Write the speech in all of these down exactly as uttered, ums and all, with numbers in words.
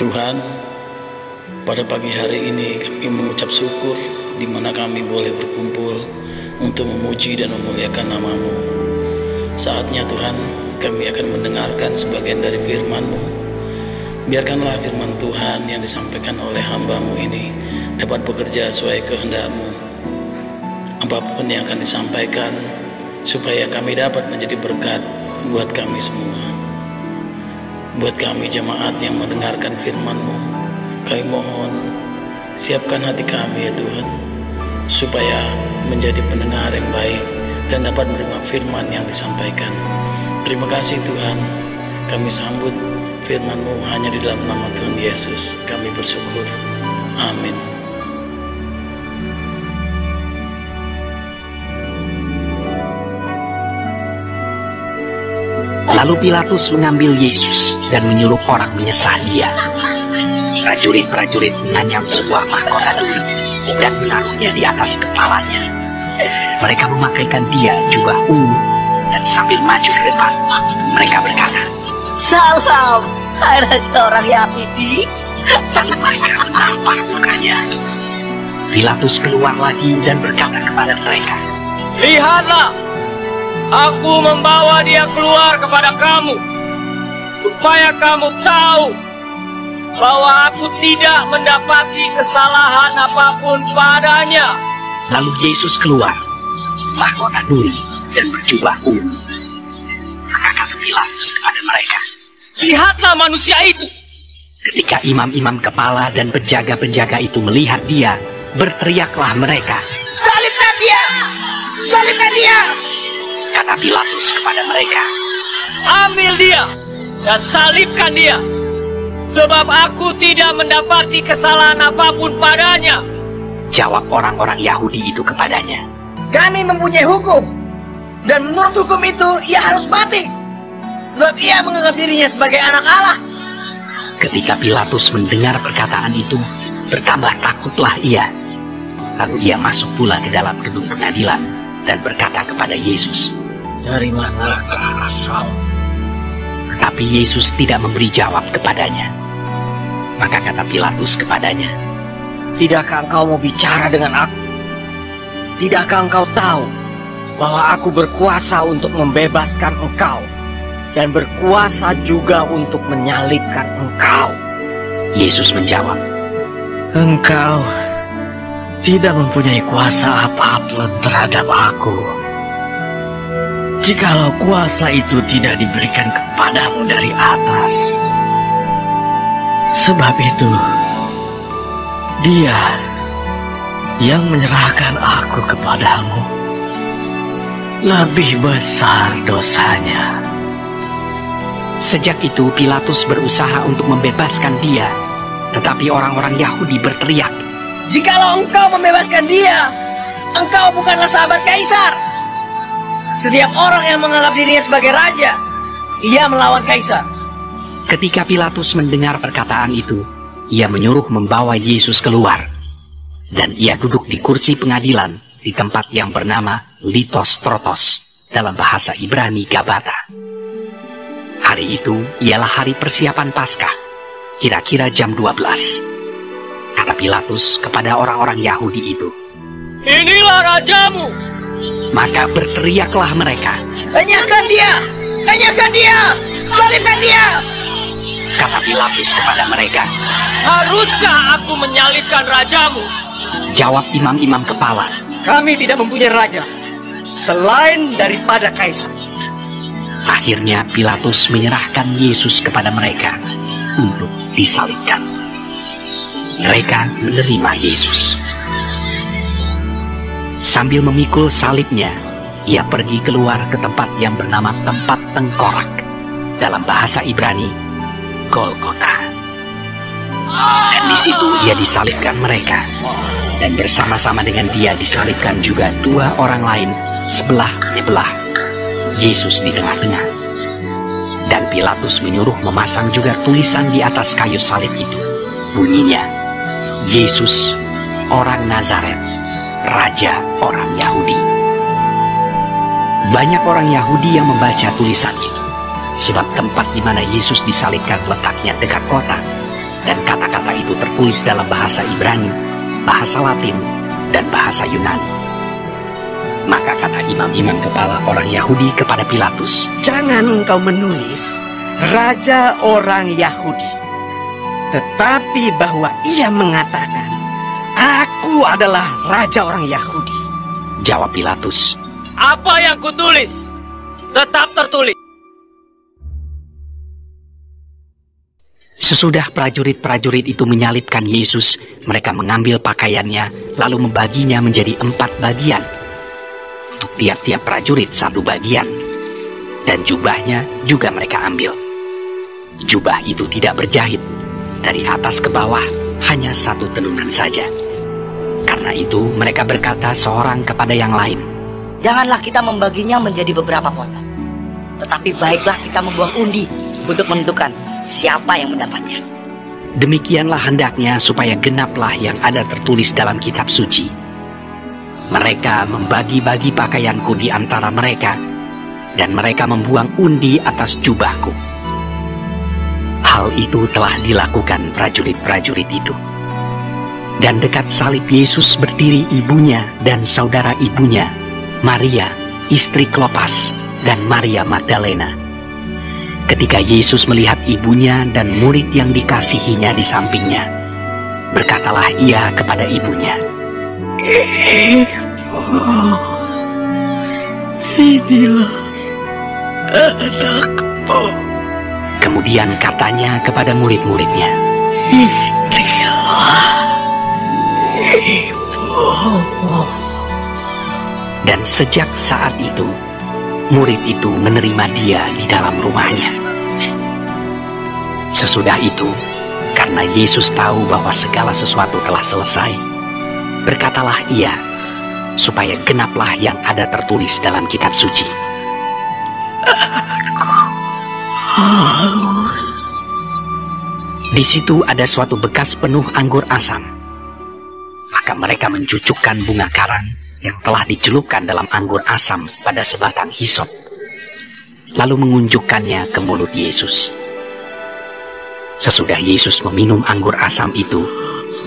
Tuhan, pada pagi hari ini kami mengucap syukur di mana kami boleh berkumpul untuk memuji dan memuliakan nama-Mu. Saatnya Tuhan, kami akan mendengarkan sebagian dari firman-Mu. Biarkanlah firman Tuhan yang disampaikan oleh hamba-Mu ini dapat bekerja sesuai kehendak-Mu. Apapun yang akan disampaikan, supaya kami dapat menjadi berkat buat kami semua. Buat kami jemaat yang mendengarkan firman-Mu, kami mohon siapkan hati kami ya Tuhan, supaya menjadi pendengar yang baik dan dapat menerima firman yang disampaikan. Terima kasih Tuhan, kami sambut firman-Mu hanya di dalam nama Tuhan Yesus. Kami bersyukur. Amin. Lalu Pilatus mengambil Yesus dan menyuruh orang menyesah dia. Prajurit-prajurit menanyam sebuah mahkota dulu dan menaruhnya di atas kepalanya. Mereka memakaikan dia jubah ungu dan sambil maju ke depan, mereka berkata, "Salam, hai Raja orang Yahudi." Lalu mereka menampak mukanya. Pilatus keluar lagi dan berkata kepada mereka, "Lihatlah, aku membawa dia keluar kepada kamu, supaya kamu tahu bahwa aku tidak mendapati kesalahan apapun padanya." Lalu Yesus keluar, mahkota duri dan berjubah ungu. Maka kata Pilatus kepada mereka, "Lihatlah manusia itu." Ketika imam-imam kepala dan penjaga-penjaga itu melihat dia, berteriaklah mereka, "Salibkan dia! Salibkan dia!" Kata Pilatus kepada mereka, "Ambil dia dan salibkan dia, sebab aku tidak mendapati kesalahan apapun padanya." Jawab orang-orang Yahudi itu kepadanya, "Kami mempunyai hukum, dan menurut hukum itu ia harus mati, sebab ia menganggap dirinya sebagai anak Allah." Ketika Pilatus mendengar perkataan itu, bertambah takutlah ia. Lalu ia masuk pula ke dalam gedung pengadilan dan berkata kepada Yesus, "Dari manakah asal?" Tetapi Yesus tidak memberi jawab kepadanya. Maka kata Pilatus kepadanya, "Tidakkah engkau mau bicara dengan aku? Tidakkah engkau tahu bahwa aku berkuasa untuk membebaskan engkau dan berkuasa juga untuk menyalibkan engkau?" Yesus menjawab, "Engkau tidak mempunyai kuasa apapun terhadap aku. Jikalau kuasa itu tidak diberikan kepadamu dari atas. Sebab itu, dia yang menyerahkan aku kepadamu lebih besar dosanya." Sejak itu Pilatus berusaha untuk membebaskan dia, tetapi orang-orang Yahudi berteriak, "Jikalau engkau membebaskan dia, engkau bukanlah sahabat kaisar. Setiap orang yang menganggap dirinya sebagai raja, ia melawan kaisar." Ketika Pilatus mendengar perkataan itu, ia menyuruh membawa Yesus keluar. Dan ia duduk di kursi pengadilan di tempat yang bernama Litostrotos, dalam bahasa Ibrani Gabata. Hari itu ialah hari persiapan Paskah, kira-kira jam dua belas. Kata Pilatus kepada orang-orang Yahudi itu, "Inilah rajamu!" Maka berteriaklah mereka, "Tanyakan dia! Tanyakan dia! Salibkan dia!" Kata Pilatus kepada mereka, "Haruskah aku menyalibkan rajamu?" Jawab imam-imam kepala, "Kami tidak mempunyai raja selain daripada kaisar." Akhirnya Pilatus menyerahkan Yesus kepada mereka untuk disalibkan. Mereka menerima Yesus. Sambil memikul salibnya, ia pergi keluar ke tempat yang bernama Tempat Tengkorak, dalam bahasa Ibrani Golgota. Dan di situ ia disalibkan mereka, dan bersama-sama dengan dia disalibkan juga dua orang lain sebelah menyebelah, Yesus di tengah-tengah. Dan Pilatus menyuruh memasang juga tulisan di atas kayu salib itu. Bunyinya, "Yesus, orang Nazaret, Raja orang Yahudi." Banyak orang Yahudi yang membaca tulisan itu, sebab tempat di mana Yesus disalibkan letaknya dekat kota, dan kata-kata itu tertulis dalam bahasa Ibrani, bahasa Latin, dan bahasa Yunani. Maka kata imam-imam kepala orang Yahudi kepada Pilatus, "Jangan engkau menulis Raja orang Yahudi, tetapi bahwa ia mengatakan, Aku adalah Raja orang Yahudi." Jawab Pilatus, "Apa yang kutulis tetap tertulis." Sesudah prajurit-prajurit itu menyalibkan Yesus, mereka mengambil pakaiannya, lalu membaginya menjadi empat bagian. Untuk tiap-tiap prajurit satu bagian. Dan jubahnya juga mereka ambil. Jubah itu tidak berjahit. Dari atas ke bawah, hanya satu tenunan saja. Karena itu, mereka berkata seorang kepada yang lain, "Janganlah kita membaginya menjadi beberapa potong. Tetapi baiklah kita membuang undi untuk menentukan siapa yang mendapatnya." Demikianlah hendaknya supaya genaplah yang ada tertulis dalam kitab suci. Mereka membagi-bagi pakaianku di antara mereka, dan mereka membuang undi atas jubahku. Hal itu telah dilakukan prajurit-prajurit itu. Dan dekat salib Yesus berdiri ibunya dan saudara ibunya, Maria, istri Klopas, dan Maria Magdalena. Ketika Yesus melihat ibunya dan murid yang dikasihinya di sampingnya, berkatalah ia kepada ibunya, "Ibu, inilah anakmu." Kemudian katanya kepada murid-muridnya, "Inilah ibumu." Dan sejak saat itu, murid itu menerima dia di dalam rumahnya. Sesudah itu, karena Yesus tahu bahwa segala sesuatu telah selesai, berkatalah ia, supaya genaplah yang ada tertulis dalam kitab suci. "Aku haus." Di situ ada suatu bekas penuh anggur asam. Maka mereka mencucukkan bunga karang yang telah dicelupkan dalam anggur asam pada sebatang hisop, lalu mengunjukkannya ke mulut Yesus. Sesudah Yesus meminum anggur asam itu,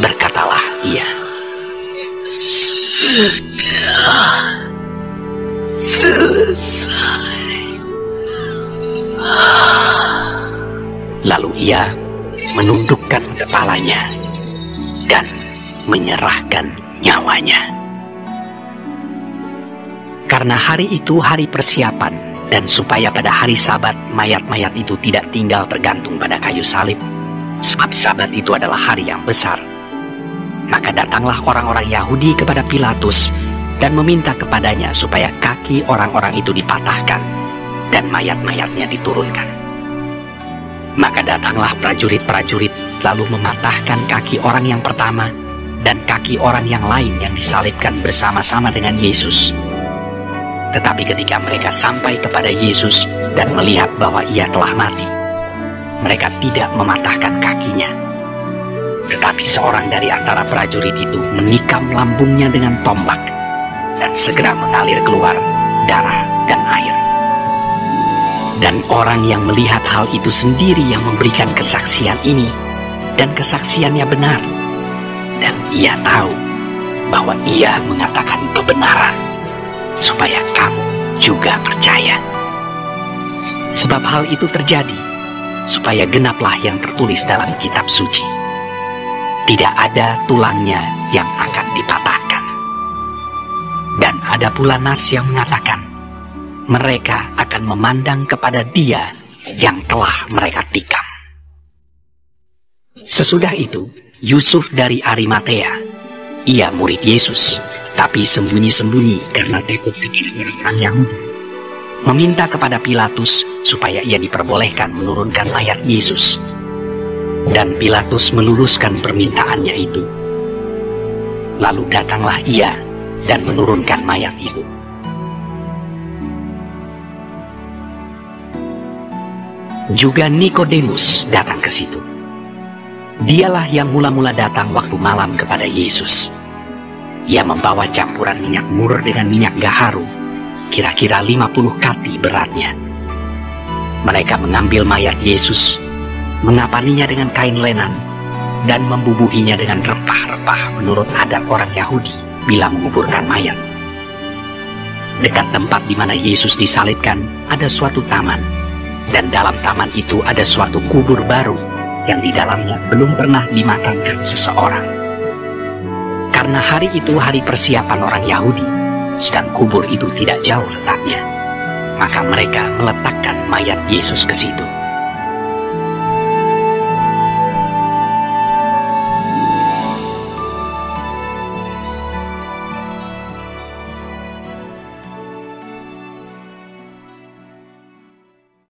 berkatalah ia, "Sudah selesai." Lalu ia menundukkan kepalanya dan menyerahkan nyawanya. Karena hari itu hari persiapan, dan supaya pada hari Sabat mayat-mayat itu tidak tinggal tergantung pada kayu salib, sebab Sabat itu adalah hari yang besar, maka datanglah orang-orang Yahudi kepada Pilatus dan meminta kepadanya supaya kaki orang-orang itu dipatahkan dan mayat-mayatnya diturunkan. Maka datanglah prajurit-prajurit lalu mematahkan kaki orang yang pertama dan kaki orang yang lain yang disalibkan bersama-sama dengan Yesus. Tetapi ketika mereka sampai kepada Yesus dan melihat bahwa ia telah mati, mereka tidak mematahkan kakinya. Tetapi seorang dari antara prajurit itu menikam lambungnya dengan tombak, dan segera mengalir keluar darah dan air. Dan orang yang melihat hal itu sendiri yang memberikan kesaksian ini, dan kesaksiannya benar. Dan ia tahu bahwa ia mengatakan kebenaran, supaya kamu juga percaya. Sebab hal itu terjadi supaya genaplah yang tertulis dalam kitab suci, tidak ada tulangnya yang akan dipatahkan. Dan ada pula nas yang mengatakan, mereka akan memandang kepada dia yang telah mereka tikam. Sesudah itu, Yusuf dari Arimatea, ia murid Yesus, tapi sembunyi-sembunyi karena takut kepada orang-orang Yahudi, meminta kepada Pilatus supaya ia diperbolehkan menurunkan mayat Yesus. Dan Pilatus meluluskan permintaannya itu. Lalu datanglah ia dan menurunkan mayat itu. Juga Nikodemus datang ke situ. Dialah yang mula-mula datang waktu malam kepada Yesus. Ia membawa campuran minyak mur dengan minyak gaharu, kira-kira lima puluh kati beratnya. Mereka mengambil mayat Yesus, mengapaninya dengan kain lenan, dan membubuhinya dengan rempah-rempah menurut adat orang Yahudi bila menguburkan mayat. Dekat tempat di mana Yesus disalibkan ada suatu taman, dan dalam taman itu ada suatu kubur baru yang di dalamnya belum pernah dimakamkan seseorang. Karena hari itu hari persiapan orang Yahudi, sedang kubur itu tidak jauh letaknya, maka mereka meletakkan mayat Yesus ke situ.